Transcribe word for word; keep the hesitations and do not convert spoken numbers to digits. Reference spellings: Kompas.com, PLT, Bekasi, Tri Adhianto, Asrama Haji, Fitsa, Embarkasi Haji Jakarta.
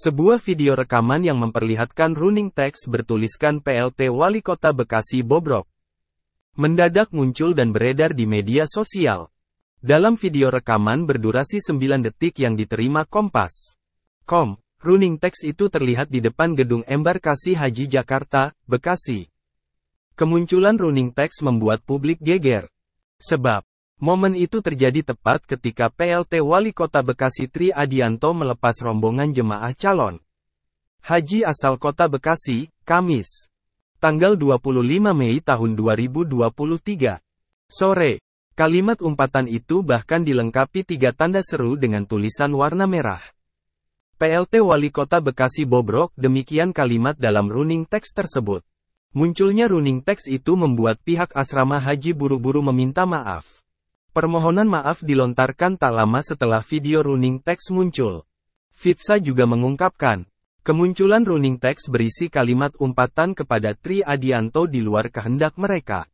Sebuah video rekaman yang memperlihatkan running text bertuliskan P L T Wali Kota Bekasi bobrok, mendadak muncul dan beredar di media sosial. Dalam video rekaman berdurasi sembilan detik yang diterima Kompas titik com, running text itu terlihat di depan gedung Embarkasi Haji Jakarta, Bekasi. Kemunculan running text membuat publik geger. Sebab, momen itu terjadi tepat ketika P L T Wali Kota Bekasi Tri Adhianto melepas rombongan jemaah calon haji asal Kota Bekasi, Kamis, tanggal dua puluh lima Mei tahun dua ribu dua puluh tiga. Sore, kalimat umpatan itu bahkan dilengkapi tiga tanda seru dengan tulisan warna merah. P L T Wali Kota Bekasi bobrok, demikian kalimat dalam running text tersebut. Munculnya running text itu membuat pihak Asrama Haji buru-buru meminta maaf. Permohonan maaf dilontarkan tak lama setelah video running text muncul. Fitsa juga mengungkapkan, kemunculan running text berisi kalimat umpatan kepada Tri Adhianto di luar kehendak mereka.